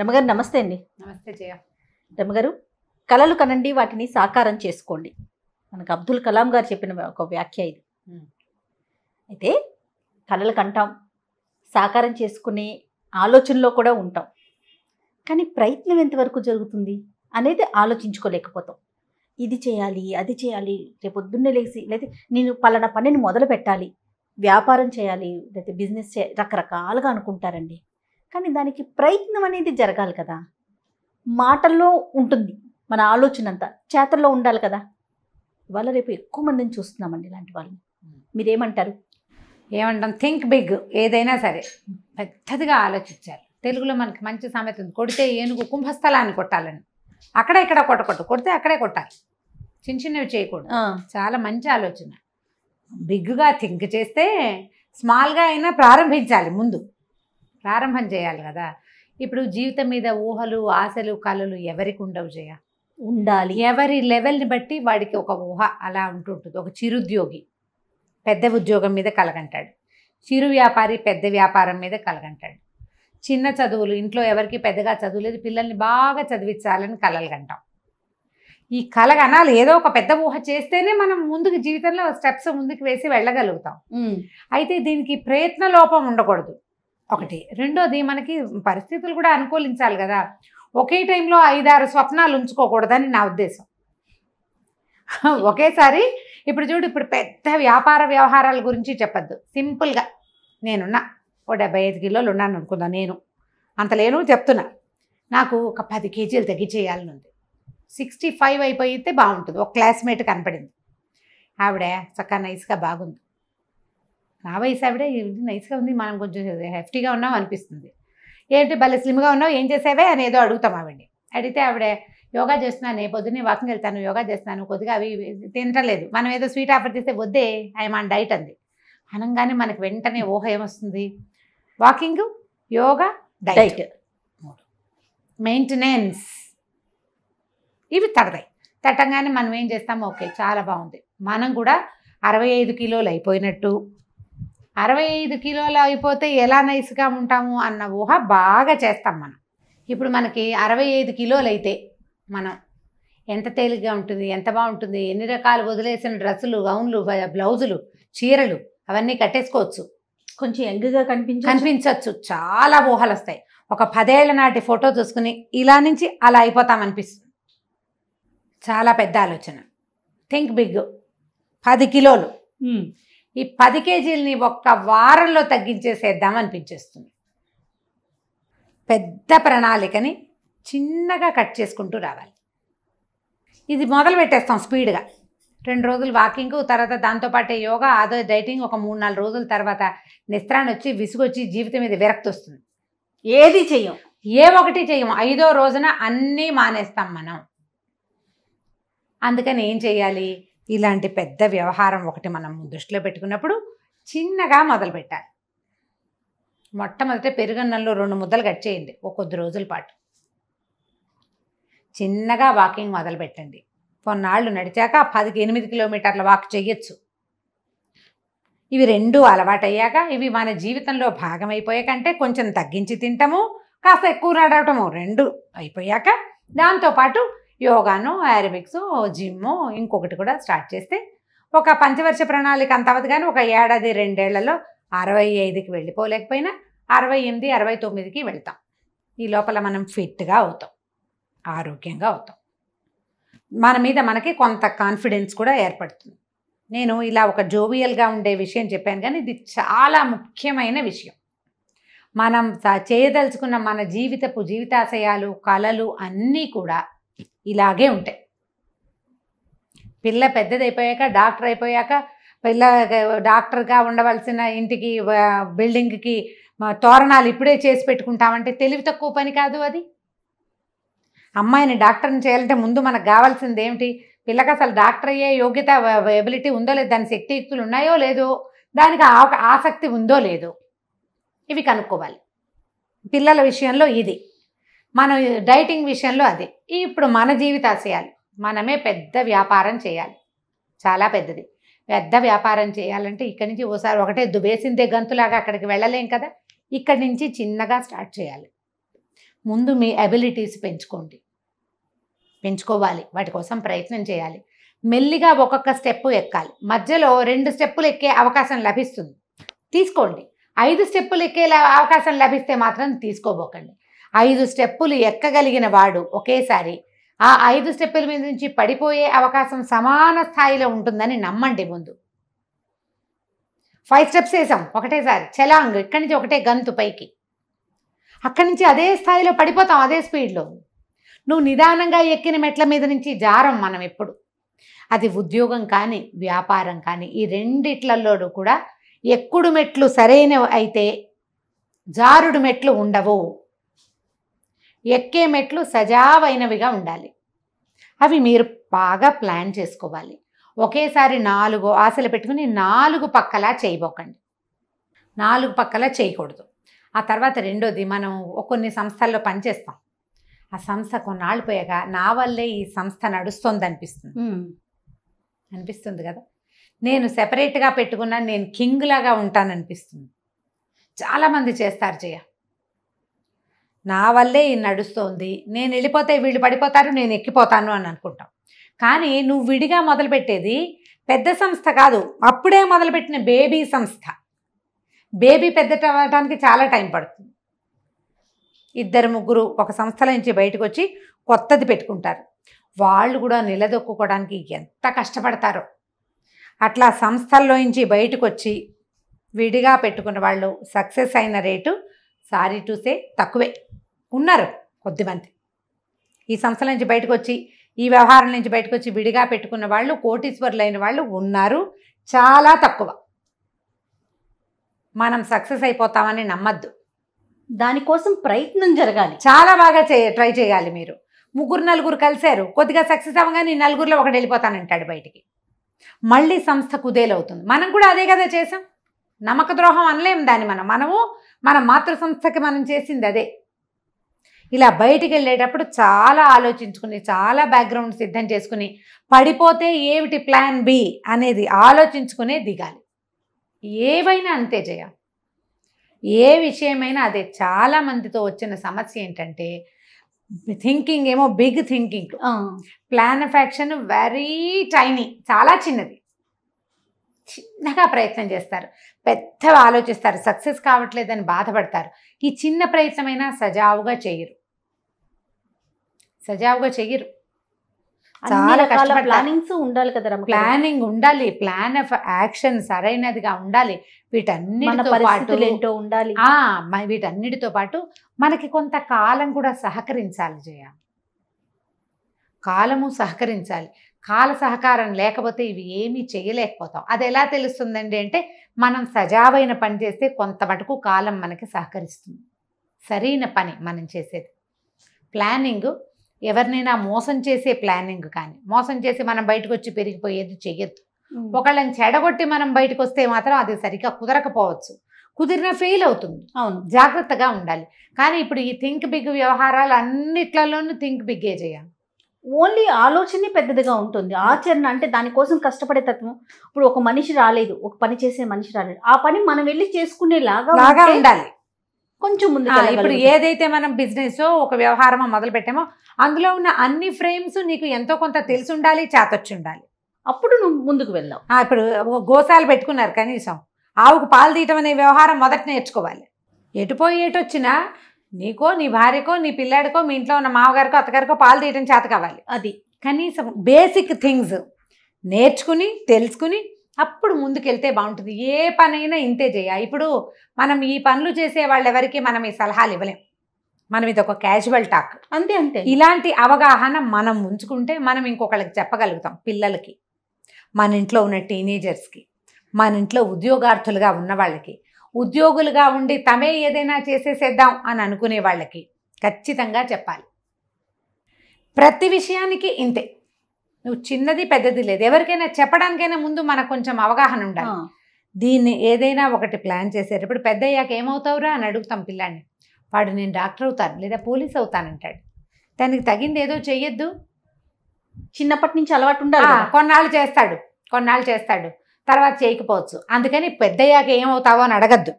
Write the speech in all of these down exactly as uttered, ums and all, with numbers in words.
రమగారు నమస్తే అండి. నమస్తే జయ. రమగారు, కళలు కనండి, వాటిని సాకారం చేసుకోండి, మనకు అబ్దుల్ కలాం గారు చెప్పిన ఒక వ్యాఖ్య ఇది. అయితే కళలు కంటాం, సాకారం చేసుకునే ఆలోచనలో కూడా ఉంటాం, కానీ ప్రయత్నం ఎంతవరకు జరుగుతుంది అనేది ఆలోచించుకోలేకపోతాం. ఇది చేయాలి, అది చేయాలి, రేపు పొద్దున్నే లేచి, లేకపోతే నేను పలానా పనిని మొదలు పెట్టాలి, వ్యాపారం చేయాలి, లేకపోతే బిజినెస్ చే రకరకాలుగా అనుకుంటారండి. కానీ దానికి ప్రయత్నం అనేది జరగాలి కదా. మాటల్లో ఉంటుంది మన ఆలోచన అంతా, చేతల్లో ఉండాలి కదా. ఇవాళ రేపు ఎక్కువ మందిని చూస్తున్నామండి ఇలాంటి వాళ్ళని. మీరేమంటారు? ఏమంటాం, థింక్ బిగ్. ఏదైనా సరే పెద్దదిగా ఆలోచించాలి. తెలుగులో మనకి మంచి సామెత ఉంది, కొడితే ఏనుగు కుంభస్థలాన్ని కొట్టాలని. అక్కడ ఇక్కడ కొట్టకొట్టు, కొడితే అక్కడే కొట్టాలి, చిన్న చిన్నవి చేయకూడదు. చాలా మంచి ఆలోచన. బిగ్గా థింక్ చేస్తే స్మాల్గా అయినా ప్రారంభించాలి, ముందు ప్రారంభం చేయాలి కదా. ఇప్పుడు జీవితం మీద ఊహలు, ఆశలు, కళలు ఎవరికి ఉండవు జయ. ఉండాలి. ఎవరి లెవెల్ని బట్టి వాడికి ఒక ఊహ అలా ఉంటుంటుంది. ఒక చిరుద్యోగి పెద్ద ఉద్యోగం మీద కలగంటాడు, చిరు వ్యాపారి పెద్ద వ్యాపారం మీద కలగంటాడు, చిన్న చదువులు, ఇంట్లో ఎవరికి పెద్దగా చదువులేదు, పిల్లల్ని బాగా చదివించాలని కలలుగంటాం. ఈ కలగనాలు ఏదో ఒక పెద్ద ఊహ చేస్తేనే మనం ముందుకు జీవితంలో స్టెప్స్ ముందుకు వేసి వెళ్ళగలుగుతాం. అయితే దీనికి ప్రయత్న లోపం ఉండకూడదు, ఒకటి. రెండోది, మనకి పరిస్థితులు కూడా అనుకూలించాలి కదా. ఒకే టైంలో ఐదారు స్వప్నాలు ఉంచుకోకూడదని నా ఉద్దేశం. ఒకేసారి ఇప్పుడు చూడు, ఇప్పుడు పెద్ద వ్యాపార వ్యవహారాల గురించి చెప్పద్దు. సింపుల్గా నేనున్నా, ఓ డెబ్బై ఐదు కిలోలు ఉన్నాను అనుకుందాం. నేను అంత లేను చెప్తున్నా, నాకు ఒక పది కేజీలు తగ్గిచేయాలని ఉంది. సిక్స్టీ ఫైవ్ అయిపోయితే బాగుంటుంది. ఒక క్లాస్మేట్ కనపడింది, ఆవిడ చక్కగా నైస్గా బాగుంది. నా వయసు ఆవిడ నైస్గా ఉంది, మనం కొంచెం హెఫ్టీగా ఉన్నాం అనిపిస్తుంది. ఏంటి భలే స్లిమ్గా ఉన్నావు, ఏం చేసావే అని ఏదో అడుగుతాం ఆవిడ్ని. అడిగితే ఆవిడ యోగా చేస్తున్నాను, ఏ పొద్దున్నే వాకింగ్ వెళ్తాను, యోగా చేస్తున్నాను, కొద్దిగా అవి తింటలేదు. మనం ఏదో స్వీట్ ఆఫర్ చేస్తే వద్దే, ఐఎమ్ ఆన్ డైట్ అంది అనగానే మనకు వెంటనే ఊహ ఏమొస్తుంది? వాకింగ్, యోగా, డైట్, మెయింటెనెన్స్, ఇవి తడతాయి. తట్టంగానే మనం ఏం చేస్తాము, ఓకే చాలా బాగుంది, మనం కూడా అరవై ఐదు కిలోలు అయిపోయినట్టు. అరవై ఐదు కిలోలు అయిపోతే ఎలా నైస్గా ఉంటాము అన్న ఊహ బాగా చేస్తాం మనం. ఇప్పుడు మనకి అరవై ఐదు కిలోలు అయితే మనం ఎంత తేలిగ్గా ఉంటుంది, ఎంత బాగుంటుంది, ఎన్ని రకాలు వదిలేసిన డ్రెస్సులు, గౌన్లు, బ్లౌజులు, చీరలు అవన్నీ కట్టేసుకోవచ్చు, కొంచెం యంగ్గా కనిపించ కనిపించవచ్చు చాలా ఊహలు వస్తాయి. ఒక పదేళ్ల నాటి ఫోటో చూసుకుని ఇలా నుంచి అలా అయిపోతామనిపిస్తుంది. చాలా పెద్ద ఆలోచన, థింక్ బిగ్. పది కిలోలు, ఈ పది కేజీలని ఒక్క వారంలో తగ్గించేసేద్దాం అనిపించేస్తుంది. పెద్ద ప్రణాళికని చిన్నగా కట్ చేసుకుంటూ రావాలి. ఇది మొదలు పెట్టేస్తాం స్పీడ్గా, రెండు రోజులు వాకింగ్, తర్వాత దాంతోపాటే యోగా, అదో డైటింగ్. ఒక మూడు నాలుగు రోజుల తర్వాత నిస్త్రాన్ని వచ్చి, విసుగొచ్చి, జీవితం మీద విరక్తి వస్తుంది. ఏది చెయ్యం, ఏ ఒకటి చెయ్యం. ఐదో రోజున అన్నీ మానేస్తాం మనం. అందుకని ఏం చేయాలి, ఇలాంటి పెద్ద వ్యవహారం ఒకటి మనం దృష్టిలో పెట్టుకున్నప్పుడు చిన్నగా మొదలుపెట్టాలి. మొట్టమొదట పెరుగన్నంలో రెండు ముద్దలు కట్ చేయండి ఒక కొద్ది రోజుల పాటు. చిన్నగా వాకింగ్ మొదలుపెట్టండి. కొన్నాళ్ళు నడిచాక పదికి ఎనిమిది కిలోమీటర్ల వాక్ చేయొచ్చు. ఇవి రెండు అలవాటయ్యాక, ఇవి మన జీవితంలో భాగం అయిపోయాకంటే కొంచెం తగ్గించి తింటాము, కాస్త ఎక్కువ నడవటము, రెండు అయిపోయాక దాంతోపాటు యోగాను, ఏరోబిక్స్, జిమ్, ఇంకొకటి కూడా స్టార్ట్ చేస్తే ఒక పంచవర్ష ప్రణాళిక అంత అవదు, కానీ ఒక ఏడాది రెండేళ్లలో అరవై ఐదుకి వెళ్ళిపోలేకపోయినా అరవై ఎనిమిది అరవై తొమ్మిదికి వెళ్తాం. ఈ లోపల మనం ఫిట్గా అవుతాం, ఆరోగ్యంగా అవుతాం, మన మీద మనకి కొంత కాన్ఫిడెన్స్ కూడా ఏర్పడుతుంది. నేను ఇలా ఒక జోవియల్గా ఉండే విషయం చెప్పాను, కానీ ఇది చాలా ముఖ్యమైన విషయం. మనం చేయదలుచుకున్న మన జీవితపు జీవితాశయాలు, కళలు అన్నీ కూడా ఇలాగే ఉంటాయి. పిల్ల పెద్దదైపోయాక, డాక్టర్ అయిపోయాక, పిల్ల డాక్టర్గా ఉండవలసిన ఇంటికి, బిల్డింగ్కి తోరణాలు ఇప్పుడే చేసి పెట్టుకుంటామంటే తెలివి తక్కువ పని కాదు అది. అమ్మాయిని డాక్టర్ని చేయాలంటే ముందు మనకు కావాల్సింది ఏమిటి? పిల్లకి అసలు డాక్టర్ అయ్యే యోగ్యత, ఎబిలిటీ ఉందో లేదు, దాని శక్తియుక్తులు ఉన్నాయో లేదో, దానికి ఆసక్తి ఉందో లేదో, ఇవి కనుక్కోవాలి. పిల్లల విషయంలో ఇది, మనం డైటింగ్ విషయంలో అదే. ఇప్పుడు మన జీవితాశయాలు, మనమే పెద్ద వ్యాపారం చేయాలి, చాలా పెద్దది. పెద్ద వ్యాపారం చేయాలంటే ఇక్కడి నుంచి ఓసారి ఒకటే దుబేసిందే గంతులాగా అక్కడికి వెళ్ళలేం కదా. ఇక్కడి నుంచి చిన్నగా స్టార్ట్ చేయాలి. ముందు మీ అబిలిటీస్ పెంచుకోండి, పెంచుకోవాలి, వాటి కోసం ప్రయత్నం చేయాలి. మెల్లిగా ఒక్కొక్క స్టెప్ ఎక్కాలి. మధ్యలో రెండు స్టెప్పులు ఎక్కే అవకాశం లభిస్తుంది, తీసుకోండి. ఐదు స్టెప్పులు ఎక్కే అవకాశం లభిస్తే మాత్రం తీసుకోబోకండి. ఐదు స్టెప్పులు ఎక్కగలిగిన వాడు ఒకేసారి ఆ ఐదు స్టెప్పుల మీద నుంచి పడిపోయే అవకాశం సమాన స్థాయిలో ఉంటుందని నమ్మండి. ముందు ఫైవ్ స్టెప్స్ వేసాం ఒకటేసారి, చలాంగ్, ఇక్కడి నుంచి ఒకటే గంతు పైకి, అక్కడి నుంచి అదే స్థాయిలో పడిపోతాం అదే స్పీడ్లో. నువ్వు నిదానంగా ఎక్కిన మెట్ల మీద నుంచి జారం మనం ఎప్పుడు, అది ఉద్యోగం కానీ వ్యాపారం కానీ ఈ రెండిట్లలోనూ కూడా ఎక్కుడు మెట్లు సరైనవి అయితే జారుడు మెట్లు ఉండవు. ఎక్కే మెట్లు సజావైనవిగా ఉండాలి. అవి మీరు బాగా ప్లాన్ చేసుకోవాలి. ఒకేసారి నాలుగు ఆశలు పెట్టుకుని నాలుగు పక్కలా చేయబోకండి, నాలుగు పక్కలా చేయకూడదు. ఆ తర్వాత రెండోది, మనం కొన్ని సంస్థల్లో పనిచేస్తాం, ఆ సంస్థ కొన్నాళ్ళు పోయాక నా వల్లే ఈ సంస్థ నడుస్తుంది అనిపిస్తుంది అనిపిస్తుంది కదా, నేను సెపరేట్గా పెట్టుకున్నా నేను కింగ్ లాగా ఉంటాననిపిస్తుంది. చాలామంది చేస్తారు జయ, నా వల్లే ఇది నడుస్తోంది, నేను వెళ్ళిపోతే వీళ్ళు పడిపోతారు, నేను ఎక్కిపోతాను అని అనుకుంటాం. కానీ నువ్వు విడిగా మొదలుపెట్టేది పెద్ద సంస్థ కాదు, అప్పుడే మొదలుపెట్టిన బేబీ సంస్థ. బేబీ పెద్ద అవ్వడానికి చాలా టైం పడుతుంది. ఇద్దరు ముగ్గురు ఒక సంస్థల నుంచి బయటకు వచ్చి కొత్తది పెట్టుకుంటారు, వాళ్ళు కూడా నిలదొక్కుకోవడానికి ఎంత కష్టపడతారో. అట్లా సంస్థల్లోంచి బయటకు వచ్చి విడిగా పెట్టుకున్న వాళ్ళు సక్సెస్ అయిన రేటు సారీ టు సే తక్కువే. ఉన్నారు కొద్దిమంది ఈ సంస్థల నుంచి బయటకు వచ్చి ఈ వ్యవహారం నుంచి బయటకు వచ్చి విడిగా పెట్టుకున్న వాళ్ళు కోటీశ్వరులు అయిన వాళ్ళు ఉన్నారు, చాలా తక్కువ. మనం సక్సెస్ అయిపోతామని నమ్మద్దు, దానికోసం ప్రయత్నం జరగాలి, చాలా బాగా చేయ ట్రై చేయాలి. మీరు ముగ్గురు నలుగురు కలిశారు, కొద్దిగా సక్సెస్ అవ్వగానే నలుగురిలో ఒకటి వెళ్ళిపోతానంటాడు బయటికి, మళ్ళీ సంస్థ కుదేలవుతుంది. మనం కూడా అదే కదా చేసాం, నమ్మక ద్రోహం అనలేం దాన్ని. మనం మనము మన మాతృ సంస్థకి మనం చేసింది అదే. ఇలా బయటికి వెళ్ళేటప్పుడు చాలా ఆలోచించుకుని చాలా బ్యాక్గ్రౌండ్ సిద్ధం చేసుకుని, పడిపోతే ఏమిటి ప్లాన్ బి అనేది ఆలోచించుకునే దిగాలి. ఏవైనా అంతే జయ, ఏ విషయమైనా అదే. చాలామందితో వచ్చిన సమస్య ఏంటంటే థింకింగ్ ఏమో big thinking, plan of action very tiny, చాలా చిన్నది, చిన్నగా ప్రయత్నం చేస్తారు. పెద్ద ఆలోచిస్తారు, సక్సెస్ కావట్లేదని బాధపడతారు. ఈ చిన్న ప్రయత్నమైనా సజావుగా చేయరు, సజావుగా చేయరు చాలా కష్టపడతారు. ప్లానింగ్స్ ఉండాలి కదా, ప్లానింగ్ ఉండాలి, ప్లాన్ ఆఫ్ యాక్షన్ సరైనదిగా ఉండాలి. వీటన్నిటితో పాటు ఉండాలి వీటన్నిటితో పాటు మనకి కొంత కాలం కూడా సహకరించాలి జయ, కాలము సహకరించాలి. కాల సహకారం లేకపోతే ఇవి ఏమీ చేయలేకపోతాం. అది ఎలా తెలుస్తుందండి అంటే, మనం సజావైన పని చేస్తే కొంత మటుకు కాలం మనకి సహకరిస్తుంది. సరైన పని మనం చేసేది. ప్లానింగ్ ఎవరినైనా మోసం చేసే ప్లానింగ్ కానీ, మోసం చేసి మనం బయటకు వచ్చి పెరిగిపోయేది చెయ్యొద్దు. ఒకళ్ళని చెడగొట్టి మనం బయటకు వస్తే మాత్రం అది సరిగ్గా కుదరకపోవచ్చు, కుదిరిన ఫెయిల్ అవుతుంది. అవును, జాగ్రత్తగా ఉండాలి. కానీ ఇప్పుడు ఈ థింక్ బిగ్ వ్యవహారాలు అన్నిట్లలోనూ థింక్ బిగ్గే చేయాలి. ఓన్లీ ఆలోచనే పెద్దదిగా ఉంటుంది, ఆచరణ అంటే దానికోసం కష్టపడే తత్వం. ఇప్పుడు ఒక మనిషి రాలేదు, ఒక పని చేసే మనిషి రాలేదు, ఆ పని మనం వెళ్ళి చేసుకునేలాగా ఉండాలి. కొంచెం ముందు ఇప్పుడు ఏదైతే మనం బిజినెస్ ఒక వ్యవహారమో మొదలు పెట్టామో అందులో ఉన్న అన్ని ఫ్రేమ్స్ నీకు ఎంతో కొంత తెలిసి ఉండాలి, చేతొచ్చి ఉండాలి, అప్పుడు నువ్వు ముందుకు వెళ్ళావు. ఇప్పుడు గోశాలు పెట్టుకున్నారు, కనీసం ఆవుకు పాలు తీయటం అనే వ్యవహారం మొదట నేర్చుకోవాలి. ఎటుపోయి ఎటు వచ్చినా నీకో నీ భార్యకో నీ పిల్లాడికో మీ ఇంట్లో ఉన్న మామగారికో అత్తగారికో పాలు తీయటం చేత కావాలి. అది కనీసం బేసిక్ థింగ్స్ నేర్చుకుని తెలుసుకుని అప్పుడు ముందుకెళ్తే బాగుంటుంది. ఏ పనైనా ఇంతే చేయాలి. ఇప్పుడు మనం ఈ పనులు చేసే వాళ్ళెవరికి మనం ఈ సలహాలు ఇవ్వలేం, మనం ఇది ఒక క్యాజువల్ టాక్ అంతే. అంతే ఇలాంటి అవగాహన మనం ఉంచుకుంటే మనం ఇంకొకళ్ళకి చెప్పగలుగుతాం. పిల్లలకి, మన ఇంట్లో ఉన్న టీనేజర్స్కి, మన ఇంట్లో ఉద్యోగార్థులుగా ఉన్న వాళ్ళకి, ఉద్యోగులుగా ఉండి తమే ఏదైనా చేసేసేద్దాం అని అనుకునే వాళ్ళకి ఖచ్చితంగా చెప్పాలి. ప్రతి విషయానికి ఇంతే, నువ్వు చిన్నది పెద్దది లేదు. ఎవరికైనా చెప్పడానికైనా ముందు మనకు కొంచెం అవగాహన ఉండాలి. దీన్ని ఏదైనా ఒకటి ప్లాన్ చేసేటప్పుడు పెద్ద అయ్యాక ఏమవుతావురా అని అడుగుతాం పిల్లాన్ని. వాడు నేను డాక్టర్ అవుతాను లేదా పోలీస్ అవుతానంటాడు. దానికి తగింది ఏదో చెయ్యొద్దు, చిన్నప్పటి నుంచి అలవాటు ఉండాలి. కొన్నాళ్ళు చేస్తాడు, కొన్నాళ్ళు చేస్తాడు తర్వాత చేయకపోవచ్చు. అందుకని పెద్దయ్యాక ఏమవుతావో అని అడగద్దు,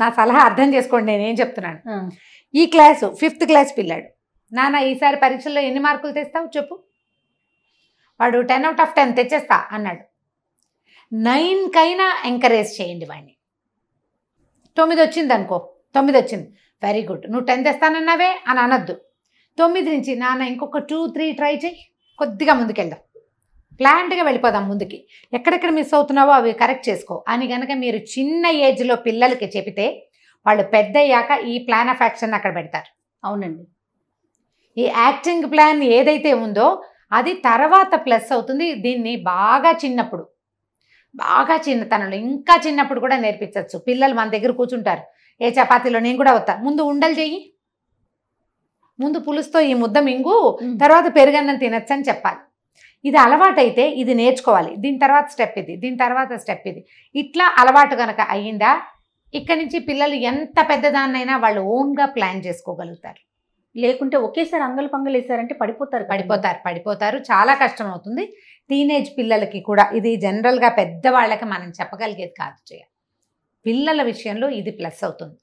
నా సలహా అర్థం చేసుకోండి, నేనేం చెప్తున్నాను. ఈ క్లాసు ఫిఫ్త్ క్లాస్ పిల్లాడు, నాన్న ఈసారి పరీక్షల్లో ఎన్ని మార్కులు తెస్తావు చెప్పు. వాడు టెన్ అవుట్ ఆఫ్ టెన్ తెచ్చేస్తా అన్నాడు. నైన్కైనా ఎంకరేజ్ చేయండి వాడిని. తొమ్మిది వచ్చింది అనుకో, తొమ్మిది వచ్చింది వెరీ గుడ్, నువ్వు టెన్ తెస్తానన్నావే అని అనొద్దు. తొమ్మిది నుంచి నాన్న ఇంకొక టూ త్రీ ట్రై చేయి, కొద్దిగా ముందుకెళ్దాం, ప్లాంట్గా వెళ్ళిపోదాం ముందుకి, ఎక్కడెక్కడ మిస్ అవుతున్నావో అవి కరెక్ట్ చేసుకో అని కనుక మీరు చిన్న ఏజ్లో పిల్లలకి చెబితే వాళ్ళు పెద్ద అయ్యాక ఈ ప్లాన్ ఆఫ్ యాక్షన్ అక్కడ పెడతారు. అవునండి, ఈ యాక్టింగ్ ప్లాన్ ఏదైతే ఉందో అది తర్వాత ప్లస్ అవుతుంది. దీన్ని బాగా చిన్నప్పుడు, బాగా చిన్నతనంలో, ఇంకా చిన్నప్పుడు కూడా నేర్పించవచ్చు. పిల్లలు మన దగ్గర కూర్చుంటారు, ఏ చపాతీలో నేను కూడా అవుతా, ముందు ఉండలు చెయ్యి, ముందు పులుసుతో ఈ ముద్ద మింగు, తర్వాత పెరుగన్నం తినొచ్చు అని చెప్పాలి. ఇది అలవాటైతే ఇది నేర్చుకోవాలి, దీని తర్వాత స్టెప్ ఇది, దీని తర్వాత స్టెప్ ఇది, ఇట్లా అలవాటు కనుక అయ్యిందా ఇక్కడి నుంచి పిల్లలు ఎంత పెద్దదాన్నైనా వాళ్ళు ఓన్గా ప్లాన్ చేసుకోగలుగుతారు. లేకుంటే ఒకేసారి అంగలు పంగలు వేసారంటే పడిపోతారు పడిపోతారు పడిపోతారు చాలా కష్టం అవుతుంది. టీనేజ్ పిల్లలకి కూడా ఇది జనరల్గా పెద్దవాళ్ళకి మనం చెప్పగలిగేది కాదు చేయాలి. పిల్లల విషయంలో ఇది ప్లస్ అవుతుంది.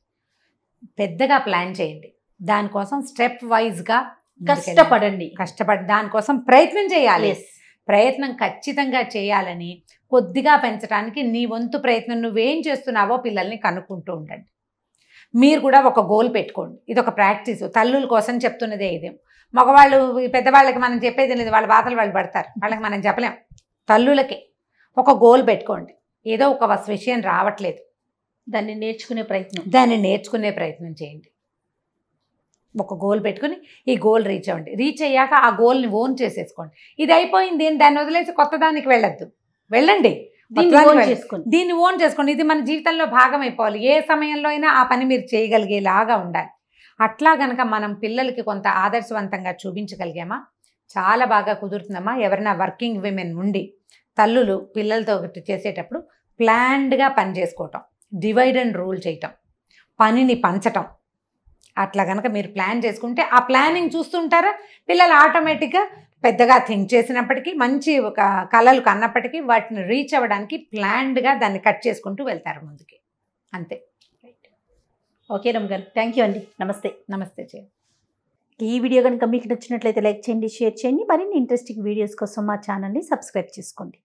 పెద్దగా ప్లాన్ చేయండి, దానికోసం స్టెప్ వైజ్గా కష్టపడండి, కష్టపడి దానికోసం ప్రయత్నం చేయాలి. ప్రయత్నం ఖచ్చితంగా చేయాలని కొద్దిగా పెంచడానికి నీ వంతు ప్రయత్నం నువ్వేం చేస్తున్నావో పిల్లల్ని కనుక్కుంటూ ఉండండి. మీరు కూడా ఒక గోల్ పెట్టుకోండి, ఇది ఒక ప్రాక్టీస్. తల్లుల కోసం చెప్తున్నదే ఇదే. మగవాళ్ళు పెద్దవాళ్ళకి మనం చెప్పేది లేదు, వాళ్ళ బాధలు వాళ్ళు పడతారు, వాళ్ళకి మనం చెప్పలేం. తల్లులకి ఒక గోల్ పెట్టుకోండి, ఏదో ఒక విషయం రావట్లేదు, దాన్ని నేర్చుకునే ప్రయత్నం దాన్ని నేర్చుకునే ప్రయత్నం చేయండి. ఒక గోల్ పెట్టుకుని ఈ గోల్ రీచ్ అవ్వండి. రీచ్ అయ్యాక ఆ గోల్ని ఓన్ చేసేసుకోండి. ఇది అయిపోయింది దాన్ని వదిలేసి కొత్త దానికి వెళ్ళద్దు, వెళ్ళండి, దీన్ని ఓన్ చేసుకోండి. ఇది మన జీవితంలో భాగం అయిపోవాలి, ఏ సమయంలో అయినా ఆ పని మీరు చేయగలిగేలాగా ఉండాలి. అట్లా కనుక మనం పిల్లలకి కొంత ఆదర్శవంతంగా చూపించగలిగామా చాలా బాగా కుదురుతుందమ్మా. ఎవరైనా వర్కింగ్ విమెన్ ఉండి తల్లులు పిల్లలతో ఒకటి చేసేటప్పుడు ప్లాన్డ్గా పని చేసుకోవటం, డివైడ్ అండ్ రూల్ చేయటం, పనిని పంచటం, అట్లా కనుక మీరు ప్లాన్ చేసుకుంటే ఆ ప్లానింగ్ చూస్తుంటారా పిల్లలు ఆటోమేటిక్గా పెద్దగా థింక్ చేసినప్పటికీ, మంచి ఒక కళలు కన్నప్పటికీ వాటిని రీచ్ అవ్వడానికి ప్లాన్డ్గా దాన్ని కట్ చేసుకుంటూ వెళ్తారు ముందుకి. అంతే. ఓకే రమ్ గారు, థ్యాంక్ యూ అండి. నమస్తే. నమస్తే జయ. ఈ వీడియో కనుక మీకు నచ్చినట్లయితే లైక్ చేయండి, షేర్ చేయండి. మరిన్ని ఇంట్రెస్టింగ్ వీడియోస్ కోసం మా ఛానల్ని సబ్స్క్రైబ్ చేసుకోండి.